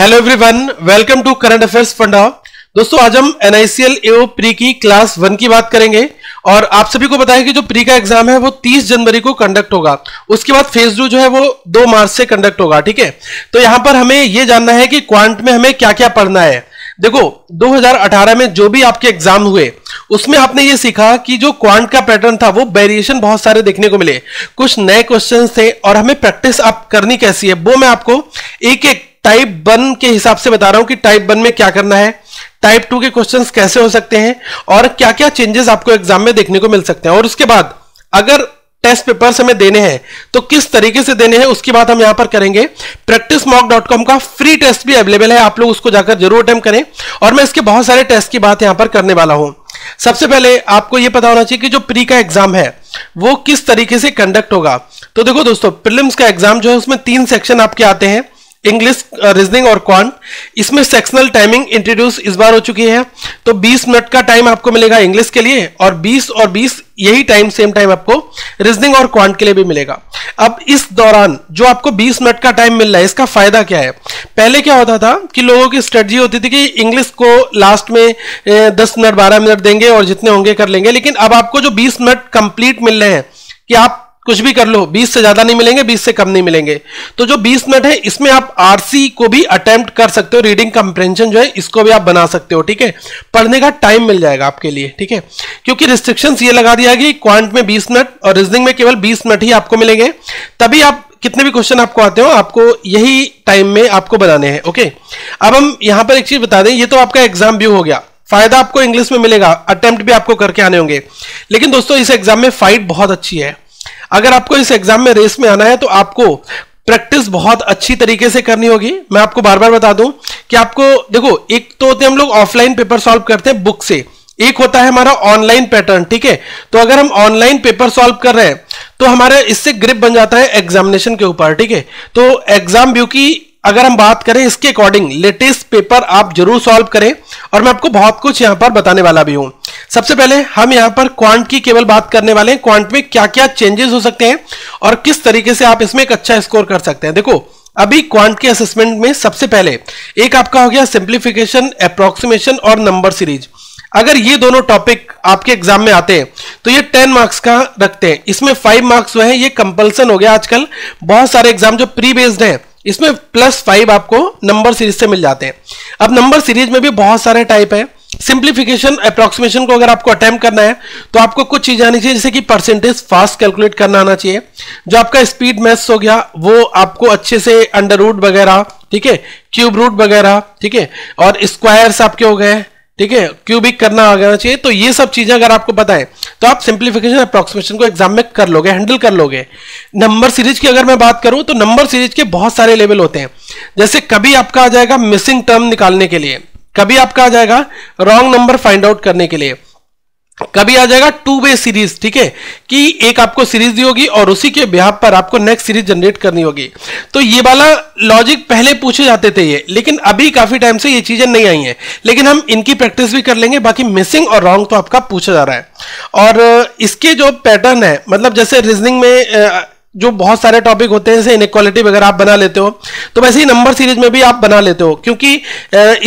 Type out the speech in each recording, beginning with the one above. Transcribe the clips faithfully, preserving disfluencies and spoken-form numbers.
Hello everyone, welcome to current affairs फंडा। दोस्तों आज हम एनआईसीएल एओ प्री की क्लास वन की बात करेंगे और आप सभी को बताएं कि जो प्री का एग्जाम है वो तीस जनवरी को कंडक्ट होगा। उसके बाद फेज टू जो है वो दो मार्च से कंडक्ट होगा। ठीक है, तो यहां पर हमें ये जानना है कि क्वांट में हमें क्या क्या पढ़ना है। देखो दो हज़ार अठारह में जो भी आपके एग्जाम हुए उसमें आपने ये सीखा कि जो क्वांट का पैटर्न था वो वेरिएशन बहुत सारे देखने को मिले, कुछ नए क्वेश्चन थे और हमें प्रैक्टिस आप करनी कैसी है वो मैं आपको एक एक टाइप वन के हिसाब से बता रहा हूं कि टाइप वन में क्या करना है, टाइप टू के क्वेश्चंस कैसे हो सकते हैं और क्या क्या चेंजेस आपको एग्जाम में देखने को मिल सकते हैं। और उसके बाद अगर टेस्ट पेपर्स हमें देने हैं तो किस तरीके से देने हैं उसकी बात हम यहां पर करेंगे। प्रैक्टिस मॉक डॉट कॉम का फ्री टेस्ट भी अवेलेबल है, आप लोग उसको जाकर जरूर अटेम्प्ट करें और मैं इसके बहुत सारे टेस्ट की बात यहां पर करने वाला हूं। सबसे पहले आपको यह पता होना चाहिए कि जो प्री का एग्जाम है वो किस तरीके से कंडक्ट होगा। तो देखो दोस्तों, प्रीलिम्स का एग्जाम जो है उसमें तीन सेक्शन आपके आते हैं, इंग्लिश, रीजनिंग और क्वांट। इसमें सेक्शनल टाइमिंग इंट्रोड्यूस इस बार हो चुकी है, तो बीस मिनट का टाइम आपको मिलेगा इंग्लिश के लिए और बीस और बीस यही टाइम सेम टाइम आपको रीजनिंग और क्वांट के लिए भी मिलेगा। अब इस दौरान जो आपको बीस मिनट का टाइम मिल रहा है इसका फायदा क्या है। पहले क्या होता था कि लोगों की स्ट्रेटजी होती थी कि इंग्लिश को लास्ट में दस मिनट बारह मिनट देंगे और जितने होंगे कर लेंगे, लेकिन अब आपको जो बीस मिनट कंप्लीट मिल रहे हैं कि आप कुछ भी कर लो, बीस से ज्यादा नहीं मिलेंगे, बीस से कम नहीं मिलेंगे। तो जो बीस मिनट है इसमें आप आरसी को भी अटेम्प्ट कर सकते हो, रीडिंग कंप्रेंशन जो है इसको भी आप बना सकते हो। ठीक है, पढ़ने का टाइम मिल जाएगा आपके लिए। ठीक है, क्योंकि रिस्ट्रिक्शंस ये लगा दिया कि क्वांट में बीस मिनट और रीजनिंग में केवल बीस मिनट ही आपको मिलेंगे, तभी आप कितने भी क्वेश्चन आपको आते हो आपको यही टाइम में आपको बनाने हैं। ओके, अब हम यहां पर एक चीज बता दें, ये तो आपका एग्जाम व्यू हो गया, फायदा आपको इंग्लिश में मिलेगा, अटेम्प्ट भी आपको करके आने होंगे। लेकिन दोस्तों इस एग्जाम में फाइट बहुत अच्छी है। अगर आपको इस एग्जाम में रेस में आना है तो आपको प्रैक्टिस बहुत अच्छी तरीके से करनी होगी। मैं आपको बार बार बता दूं कि आपको देखो, एक तो होते हैं हम लोग ऑफलाइन पेपर सॉल्व करते हैं बुक से, एक होता है हमारा ऑनलाइन पैटर्न। ठीक है, तो अगर हम ऑनलाइन पेपर सॉल्व कर रहे हैं तो हमारे इससे ग्रिप बन जाता है एग्जामिनेशन के ऊपर। ठीक है, तो एग्जाम व्यू की अगर हम बात करें इसके अकॉर्डिंग लेटेस्ट पेपर आप जरूर सॉल्व करें और मैं आपको बहुत कुछ यहां पर बताने वाला भी हूं। सबसे पहले हम यहां पर क्वांट की केवल बात करने वाले हैं, क्वांट में क्या क्या चेंजेस हो सकते हैं और किस तरीके से आप इसमें एक अच्छा स्कोर कर सकते हैं। देखो अभी क्वांट के असेसमेंट में सबसे पहले एक आपका हो गया सिंप्लीफिकेशन, अप्रोक्सीमेशन और नंबर सीरीज। अगर ये दोनों टॉपिक आपके एग्जाम में आते हैं तो ये दस मार्क्स का रखते हैं, इसमें पाँच मार्क्स जो है ये कंपल्सन हो गया। आजकल बहुत सारे एग्जाम जो प्री बेस्ड है इसमें प्लस फाइव आपको नंबर सीरीज से मिल जाते हैं। अब नंबर सीरीज में भी बहुत सारे टाइप है। सिंप्लीफिकेशन, अप्रोक्सीमेशन को अगर आपको अटेम्प्ट करना है तो आपको कुछ चीजें आनी चाहिए, जैसे कि परसेंटेज फास्ट कैलकुलेट करना आना चाहिए, जो आपका स्पीड मैथ्स हो गया वो आपको अच्छे से अंडर रूट वगैरह, ठीक है, क्यूब रूट वगैरह, ठीक है, और स्क्वायर्स आपके हो गए, ठीक है, क्यूबिक करना आ जाना चाहिए। तो ये सब चीजें अगर आपको पता है तो आप सिंप्लीफिकेशन, अप्रोक्सीमेशन को एग्जाम में कर लोगे, हैंडल कर लोगे। नंबर सीरीज की अगर मैं बात करूं तो नंबर सीरीज के बहुत सारे लेवल होते हैं, जैसे कभी आपका आ जाएगा मिसिंग टर्म निकालने के लिए, कभी आपका आ जाएगा रॉन्ग नंबर फाइंड आउट करने के लिए, कभी आ जाएगा टू वे सीरीज। ठीक है, कि एक आपको सीरीज दी होगी और उसी के बिहाव पर आपको नेक्स्ट सीरीज जनरेट करनी होगी। तो ये वाला लॉजिक पहले पूछे जाते थे ये, लेकिन अभी काफी टाइम से ये चीजें नहीं आई हैं, लेकिन हम इनकी प्रैक्टिस भी कर लेंगे। बाकी मिसिंग और रॉन्ग तो आपका पूछा जा रहा है और इसके जो पैटर्न है, मतलब जैसे रीजनिंग में जो बहुत सारे टॉपिक होते हैं जैसे इनइक्वालिटी वगैरह आप बना लेते हो, तो वैसे ही नंबर सीरीज में भी आप बना लेते हो, क्योंकि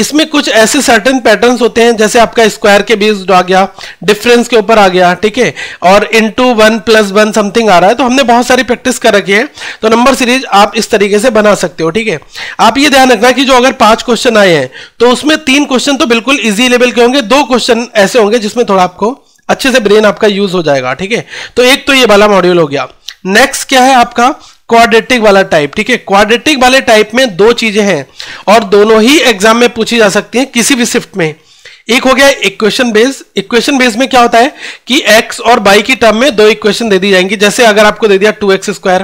इसमें कुछ ऐसे सर्टेन पैटर्न्स होते हैं, जैसे आपका स्क्वायर के बेस्ड आ गया, डिफरेंस के ऊपर आ गया, ठीक है, और into one plus one something आ रहा है। तो हमने बहुत सारी प्रैक्टिस कर रखी है, तो नंबर सीरीज आप इस तरीके से बना सकते हो। ठीक है, आप ये ध्यान रखना कि जो अगर पांच क्वेश्चन आए हैं तो उसमें तीन क्वेश्चन तो बिल्कुल ईजी लेवल के होंगे, दो क्वेश्चन ऐसे होंगे जिसमें थोड़ा आपको अच्छे से ब्रेन आपका यूज हो जाएगा। ठीक है, तो एक तो ये वाला मॉड्यूल हो गया। नेक्स्ट क्या है आपका क्वाड्रेटिक वाला टाइप। ठीक है, क्वाड्रेटिक वाले टाइप में दो चीजें हैं और दोनों ही एग्जाम में पूछी जा सकती हैं किसी भी शिफ्ट में। एक हो गया इक्वेशन बेस। इक्वेशन बेस में क्या होता है कि एक्स और वाई की टर्म में दो इक्वेशन दे दी जाएंगी, जैसे अगर आपको दे दिया two x square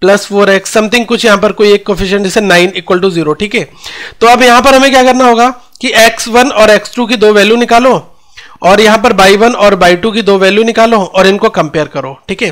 plus four x something, कुछ यहां पर कोई एक कोफिशिएंट जैसे नाइन इक्वल टू जीरो। ठीक है, तो अब यहां पर हमें क्या करना होगा कि एक्स वन और एक्स टू की दो वैल्यू निकालो और यहां पर बाई वन और बाई टू की दो वैल्यू निकालो और इनको कंपेयर करो। ठीक है,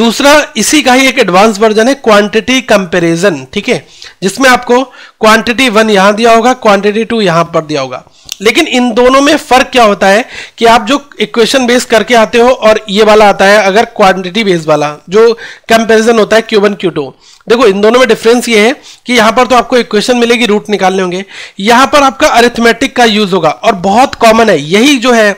दूसरा इसी का ही एक एडवांस वर्जन है क्वांटिटी कंपैरिजन। ठीक है, जिसमें आपको क्वांटिटी वन यहां दिया होगा, क्वांटिटी टू यहां पर दिया होगा, लेकिन इन दोनों में फर्क क्या होता है कि आप जो इक्वेशन बेस करके आते हो और ये वाला आता है अगर क्वांटिटी बेस वाला जो कंपैरिजन होता है क्यू वन क्यू टू, देखो इन दोनों में डिफरेंस ये है कि यहाँ पर तो आपको इक्वेशन मिलेगी, रूट निकालने होंगे, यहाँ पर आपका अरिथमेटिक का यूज होगा और बहुत कॉमन है यही। जो है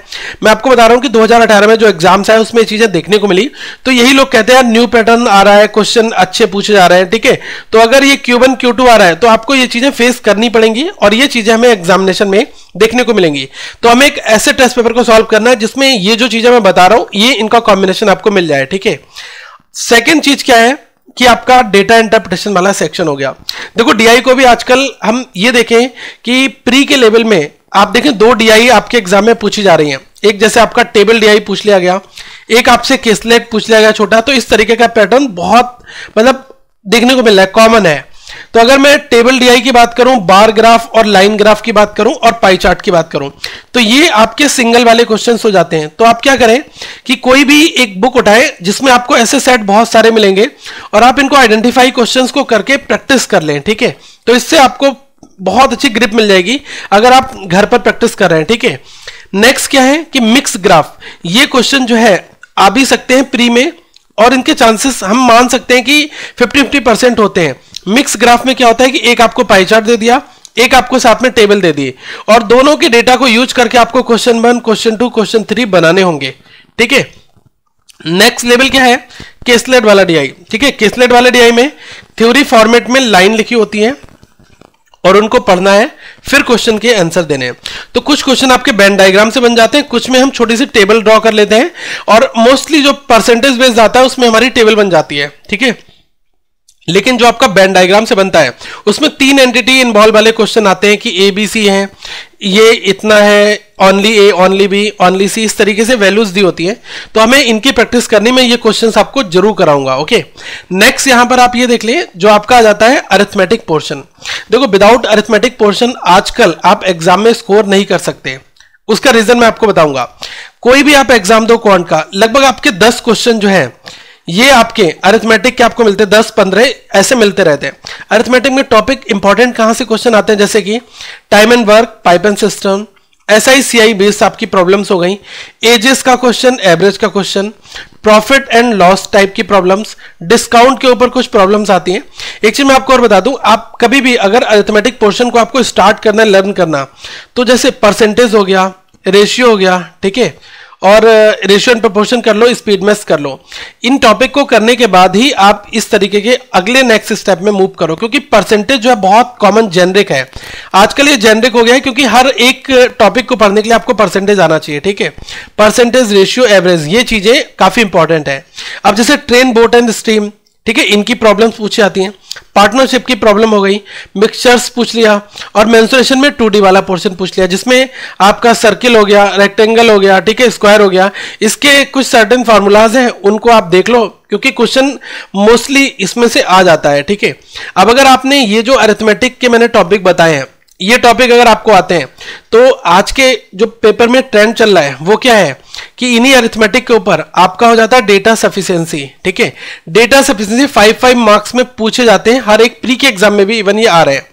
मैं आपको बता रहा हूँ कि दो हज़ार अठारह में जो एग्जाम्स आए उसमें चीजें देखने को मिली, तो यही लोग कहते हैं न्यू पैटर्न आ रहा है, क्वेश्चन अच्छे पूछे जा रहे हैं। ठीक है, तो अगर ये क्यू वन क्यू टू आ रहा है तो आपको ये चीजें फेस करनी पड़ेंगी और ये चीजें हमें एग्जामिनेशन में देखने को मिलेंगी। तो हमें एक ऐसे टेस्ट पेपर को सॉल्व करना है जिसमें ये जो चीजें मैं बता रहा हूँ ये इनका कॉम्बिनेशन आपको मिल जाए। ठीक है, सेकेंड चीज क्या है कि आपका डेटा इंटरप्रिटेशन वाला सेक्शन हो गया। देखो डीआई को भी आजकल हम ये देखें कि प्री के लेवल में आप देखें दो डीआई आपके एग्जाम में पूछी जा रही हैं, एक जैसे आपका टेबल डीआई पूछ लिया गया, एक आपसे केसलेट पूछ लिया गया छोटा। तो इस तरीके का पैटर्न बहुत मतलब देखने को मिल रहा है, कॉमन है। तो अगर मैं टेबल डीआई की बात करूं, बार ग्राफ और लाइन ग्राफ की बात करूं और पाई चार्ट की बात करूं, तो ये आपके सिंगल वाले क्वेश्चंस हो जाते हैं। तो आप क्या करें कि कोई भी एक बुक उठाएं जिसमें आपको ऐसे सेट बहुत सारे मिलेंगे और आप इनको आइडेंटिफाई क्वेश्चंस को करके प्रैक्टिस कर लें। ठीक है, तो इससे आपको बहुत अच्छी ग्रिप मिल जाएगी अगर आप घर पर प्रैक्टिस कर रहे हैं। ठीक है, नेक्स्ट क्या है कि मिक्स ग्राफ, ये क्वेश्चन जो है आ भी सकते हैं प्री में और इनके चांसेस हम मान सकते हैं कि फिफ्टी फिफ्टी परसेंट होते हैं। मिक्स ग्राफ में क्या होता है कि एक आपको पाई चार्ट दे दिया, एक आपको साथ में टेबल दे दिए और दोनों के डेटा को यूज करके आपको question one, question two, question three बनाने होंगे। ठीक है, नेक्स्ट लेवल क्या है, केसलेट वाला डीआई। ठीक है, केसलेट वाले डीआई में थ्योरी फॉर्मेट में लाइन लिखी होती है और उनको पढ़ना है, फिर क्वेश्चन के आंसर देने हैं। तो कुछ क्वेश्चन आपके बैंड डायग्राम से बन जाते हैं, कुछ में हम छोटी सी टेबल ड्रॉ कर लेते हैं और मोस्टली जो परसेंटेज बेस्ड आता है उसमें हमारी टेबल बन जाती है। ठीक है, लेकिन जो आपका बैंड डायग्राम से बनता है उसमें तीन एंटिटी इन्वॉल्व वाले क्वेश्चन आते हैं कि ए बी सी है, ये इतना है, only A, only B, only C, इस तरीके से वैल्यूज दी होती है। तो हमें इनकी प्रैक्टिस करने में ये क्वेश्चंस आपको जरूर कराऊंगा। ओके, नेक्स्ट यहाँ पर आप ये देख लें जो आपका आ जाता है अरिथमेटिक पोर्शन। देखो विदाउट अरिथमेटिक पोर्शन आजकल आप एग्जाम में स्कोर नहीं कर सकते, उसका रीजन मैं आपको बताऊंगा। कोई भी आप एग्जाम दो क्वांट का, लगभग आपके दस क्वेश्चन जो है ये आपके अरिथमेटिक के आपको मिलते हैं, दस पंद्रह ऐसे मिलते रहते हैं। अरिथमेटिक में टॉपिक इंपॉर्टेंट कहाँ से क्वेश्चन आते हैं जैसे कि time and work, pipe and system, S I C I based आपकी प्रॉब्लम्स हो गई, एजेस का क्वेश्चन, एवरेज का question, profit and loss type की प्रॉब्लम्स, डिस्काउंट के ऊपर कुछ प्रॉब्लम्स आती हैं। एक चीज मैं आपको और बता दूं, आप कभी भी अगर अरिथमेटिक पोर्शन को आपको स्टार्ट करना है, लर्न करना, तो जैसे परसेंटेज हो गया, रेशियो हो गया, ठीक है, और रेशियो एंड प्रोपोर्शन कर लो, स्पीड मैथ्स कर लो, इन टॉपिक को करने के बाद ही आप इस तरीके के अगले नेक्स्ट स्टेप में मूव करो, क्योंकि परसेंटेज जो है बहुत कॉमन जेनरिक है आजकल। ये जेनरिक हो गया है क्योंकि हर एक टॉपिक को पढ़ने के लिए आपको परसेंटेज आना चाहिए। ठीक है, परसेंटेज, रेशियो, एवरेज, ये चीजें काफी इंपॉर्टेंट है। अब जैसे ट्रेन, बोट एंड स्ट्रीम, ठीक है, इनकी प्रॉब्लम्स पूछी जाती हैं, पार्टनरशिप की प्रॉब्लम हो गई, मिक्सचर्स पूछ लिया, और मेंस्ट्रुएशन में टू डी वाला पोर्शन पूछ लिया जिसमें आपका सर्किल हो गया, रेक्टेंगल हो गया, ठीक है, स्क्वायर हो गया, इसके कुछ सर्टेन फार्मूलाज हैं उनको आप देख लो क्योंकि क्वेश्चन मोस्टली इसमें से आ जाता है। ठीक है, अब अगर आपने ये जो अरिथमेटिक के मैंने टॉपिक बताए हैं, ये टॉपिक अगर आपको आते हैं, तो आज के जो पेपर में ट्रेंड चल रहा है वो क्या है कि इन्हीं अरिथमेटिक के ऊपर आपका हो जाता है डेटा सफिशिएंसी। ठीक है, data sufficiency five five marks में पूछे जाते हैं, हर एक प्री के एग्जाम में भी इवन ये आ रहे हैं।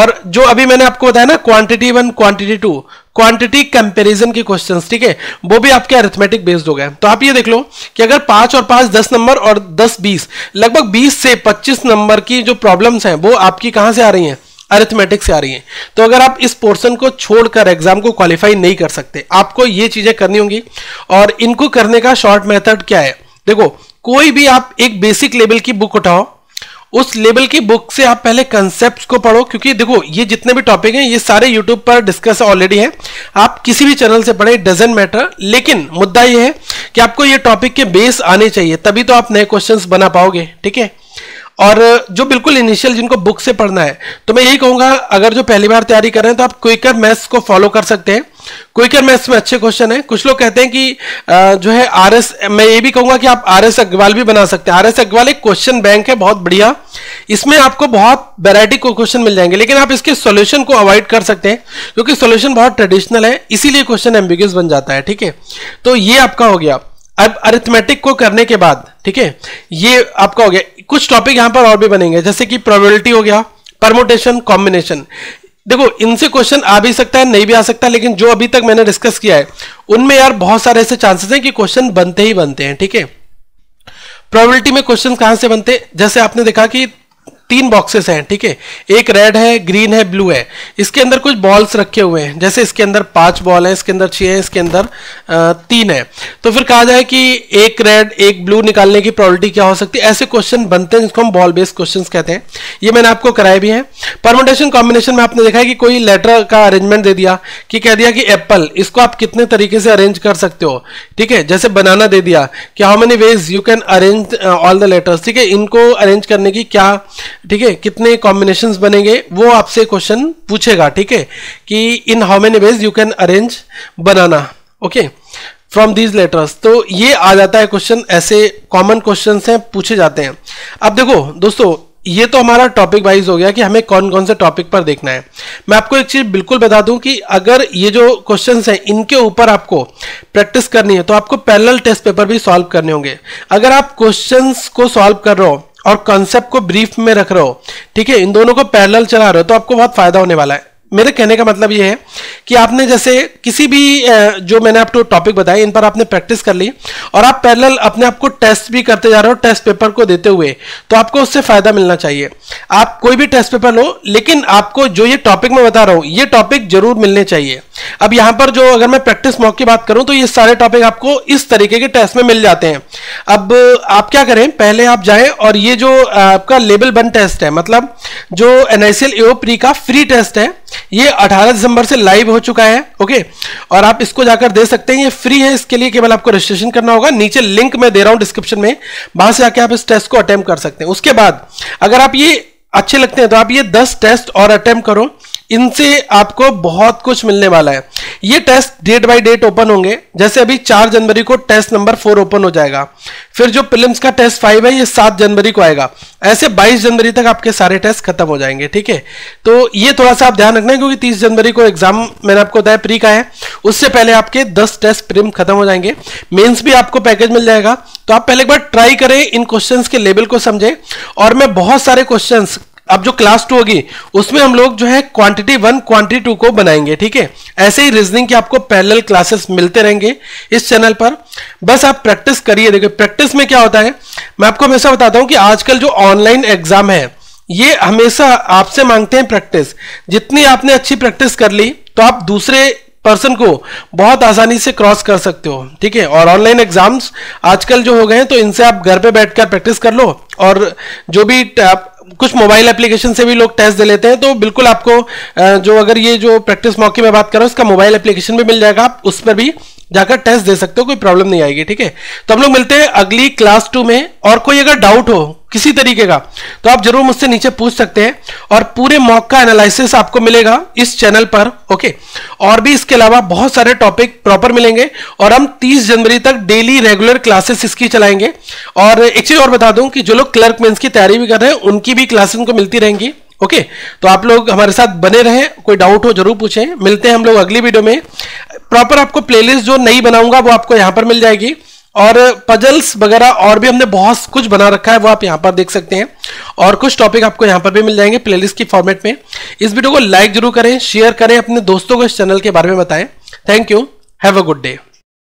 और जो अभी मैंने आपको बताया ना, quantity one, quantity two, quantity comparison के क्वेश्चंस, ठीक है, वो भी आपके अरिथमेटिक बेस्ड हो गए। तो आप ये देख लो कि अगर पांच और पांच दस नंबर और दस बीस, लगभग बीस से पच्चीस नंबर की जो प्रॉब्लम्स हैं वो आपकी कहां से आ रही हैं, अरिथमेटिक से आ रही हैं। तो अगर आप इस पोर्शन को छोड़कर एग्जाम को क्वालिफाई नहीं कर सकते, आपको ये चीजें करनी होंगी। और इनको करने का शॉर्ट मेथड क्या है, देखो कोई भी आप एक बेसिक लेवल की बुक उठाओ, उस लेवल की बुक से आप पहले कंसेप्ट्स को पढ़ो, क्योंकि देखो ये जितने भी टॉपिक हैं ये सारे यूट्यूब पर डिस्कस ऑलरेडी है, आप किसी भी चैनल से पढ़े, डजेंट मैटर। लेकिन मुद्दा ये है कि आपको ये टॉपिक के बेस आने चाहिए, तभी तो आप नए क्वेश्चंस बना पाओगे। ठीक है, और जो बिल्कुल इनिशियल जिनको बुक से पढ़ना है, तो मैं यही कहूंगा अगर जो पहली बार तैयारी कर रहे हैं तो आप क्विकर मैथ्स को फॉलो कर सकते हैं। क्विकर मैथ्स में अच्छे क्वेश्चन है। कुछ लोग कहते हैं कि जो है आर एस, मैं ये भी कहूंगा कि आप आर एस अग्रवाल भी बना सकते हैं। आर एस अग्रवाल एक क्वेश्चन बैंक है बहुत बढ़िया, इसमें आपको बहुत वेराइटी को क्वेश्चन मिल जाएंगे, लेकिन आप इसके सोल्यूशन को अवॉइड कर सकते हैं क्योंकि सोल्यूशन बहुत ट्रेडिशनल है, इसीलिए क्वेश्चन एम्बिग्यूअस बन जाता है। ठीक है, तो ये आपका हो गया। अब अरिथमेटिक को करने के बाद, ठीक है, ये आपका हो गया। कुछ टॉपिक यहां पर और भी बनेंगे जैसे कि प्रोबेबिलिटी हो गया, परमुटेशन, कॉम्बिनेशन। देखो इनसे क्वेश्चन आ भी सकता है, नहीं भी आ सकता, लेकिन जो अभी तक मैंने डिस्कस किया है उनमें यार बहुत सारे ऐसे चांसेस हैं कि क्वेश्चन बनते ही बनते हैं। ठीक है, प्रोबेबिलिटी में क्वेश्चन कहां से बनते हैं, जैसे आपने देखा कि तीन बॉक्सेस हैं, ठीक है, एक रेड है, ग्रीन है, ब्लू है। इसके अंदर कुछ बॉल्स रखे हुए हैं, जैसे इसके अंदर पांच बॉल हैं, इसके अंदर छह हैं, इसके अंदर तीन है। तो फिर कहा जाए कि एक रेड एक ब्लू निकालने की प्रोबेबिलिटी क्या हो सकती है। ऐसे क्वेश्चन बनते हैं जिसको हम बॉल बेस्ड क्वेश्चंस कहते हैं। ये मैंने आपको कराए भी हैं। परम्यूटेशन कॉम्बिनेशन में आपने देखा है कि कोई लेटर का अरेंजमेंट दे दिया, कि कह दिया कि एप्पल, इसको आप कितने तरीके से अरेंज कर सकते हो, ठीक है। जैसे बनाना दे दिया कि how many ways you can arrange all the letters, ठीक है, इनको अरेंज करने की क्या, ठीक है, कितने कॉम्बिनेशंस बनेंगे, वो आपसे क्वेश्चन पूछेगा, ठीक है, कि in how many ways you can arrange बनाना, ओके, फ्रॉम दीज लेटर्स। तो ये आ जाता है क्वेश्चन, ऐसे कॉमन क्वेश्चन हैं, पूछे जाते हैं। अब देखो दोस्तों, ये तो हमारा टॉपिक वाइज हो गया कि हमें कौन कौन से टॉपिक पर देखना है। मैं आपको एक चीज़ बिल्कुल बता दूं कि अगर ये जो क्वेश्चंस हैं इनके ऊपर आपको प्रैक्टिस करनी है तो आपको पैरेलल टेस्ट पेपर भी सॉल्व करने होंगे। अगर आप क्वेश्चंस को सॉल्व कर रहे हो और कॉन्सेप्ट को ब्रीफ में रख रहे हो, ठीक है, इन दोनों को पैरेलल चला रहे हो, तो आपको बहुत फायदा होने वाला है। मेरे कहने का मतलब ये है कि आपने जैसे किसी भी जो मैंने आपको टॉपिक बताए इन पर आपने प्रैक्टिस कर ली और आप पैरेलल अपने आप को टेस्ट भी करते जा रहे हो, टेस्ट पेपर को देते हुए, तो आपको उससे फ़ायदा मिलना चाहिए। आप कोई भी टेस्ट पेपर लो, लेकिन आपको जो ये टॉपिक मैं बता रहा हूँ ये टॉपिक जरूर मिलने चाहिए। अब यहाँ पर जो अगर मैं प्रैक्टिस मॉक की बात करूँ तो ये सारे टॉपिक आपको इस तरीके के टेस्ट में मिल जाते हैं। अब आप क्या करें, पहले आप जाएँ और ये जो आपका लेवल वन टेस्ट है, मतलब जो N I C L A O pre का फ्री टेस्ट है, ये अठारह दिसंबर से लाइव हो चुका है, ओके, और आप इसको जाकर दे सकते हैं, ये फ्री है। इसके लिए केवल आपको रजिस्ट्रेशन करना होगा, नीचे लिंक मैं दे रहा हूं डिस्क्रिप्शन में, वहां से आके आप इस टेस्ट को अटेम्प्ट कर सकते हैं। उसके बाद अगर आप ये अच्छे लगते हैं तो आप ये दस टेस्ट और अटेम्प्ट करो, इनसे आपको बहुत कुछ मिलने वाला है। ये test date by date open होंगे, जैसे अभी चार जनवरी को टेस्ट नंबर फोर ओपन हो जाएगा, फिर जो प्रीलिम्स का टेस्ट फाइव है ये सात जनवरी को आएगा, ऐसे बाईस जनवरी तक आपके सारे टेस्ट खत्म हो जाएंगे, ठीक है। तो ये थोड़ा सा आप ध्यान रखना है, क्योंकि तीस जनवरी को एग्जाम मैंने आपको बताया प्री का है, उससे पहले आपके दस टेस्ट प्रीलिम खत्म हो जाएंगे, मेंस भी आपको पैकेज मिल जाएगा। तो आप पहले एक बार ट्राई करें, इन क्वेश्चंस के लेवल को समझें। और मैं बहुत सारे क्वेश्चंस, अब जो क्लास टू होगी उसमें हम लोग जो है क्वांटिटी वन क्वांटिटी टू को बनाएंगे, ठीक है। ऐसे ही रीजनिंग के आपको पैरेलल क्लासेस मिलते रहेंगे इस चैनल पर, बस आप प्रैक्टिस करिए। देखिए प्रैक्टिस में क्या होता है, मैं आपको हमेशा बताता हूँ कि आजकल जो ऑनलाइन एग्जाम है ये हमेशा आपसे मांगते हैं प्रैक्टिस। जितनी आपने अच्छी प्रैक्टिस कर ली तो आप दूसरे पर्सन को बहुत आसानी से क्रॉस कर सकते हो, ठीक है। और ऑनलाइन एग्जाम्स आजकल जो हो गए हैं तो इनसे आप घर पे बैठकर प्रैक्टिस कर लो, और जो भी कुछ मोबाइल एप्लीकेशन से भी लोग टेस्ट दे लेते हैं, तो बिल्कुल आपको जो, अगर ये जो प्रैक्टिस मॉक की मैं बात कर रहा हूँ इसका मोबाइल एप्लीकेशन भी मिल जाएगा, आप उस पर भी जाकर टेस्ट दे सकते हो, कोई प्रॉब्लम नहीं आएगी, ठीक है। तो हम लोग मिलते हैं अगली क्लास टू में, और कोई अगर डाउट हो किसी तरीके का तो आप जरूर मुझसे नीचे पूछ सकते हैं, और पूरे मॉक का एनालिसिस आपको मिलेगा इस चैनल पर, ओके। और भी इसके अलावा बहुत सारे टॉपिक प्रॉपर मिलेंगे, और हम तीस जनवरी तक डेली रेगुलर क्लासेस इसकी चलाएंगे। और एक चीज और बता दूं कि जो लोग क्लर्क मेंस की तैयारी भी कर रहे हैं उनकी भी क्लासेस उनको मिलती रहेंगी, ओके। तो आप लोग हमारे साथ बने रहें, कोई डाउट हो जरूर पूछें। मिलते हैं हम लोग अगली वीडियो में। प्रॉपर आपको प्लेलिस्ट जो नहीं बनाऊंगा वो आपको यहाँ पर मिल जाएगी, और पजल्स वगैरह और भी हमने बहुत कुछ बना रखा है वो आप यहाँ पर देख सकते हैं, और कुछ टॉपिक आपको यहाँ पर भी मिल जाएंगे प्लेलिस्ट की फॉर्मेट में। इस वीडियो को लाइक जरूर करें, शेयर करें, अपने दोस्तों को इस चैनल के बारे में बताएं। Thank you, have a good day.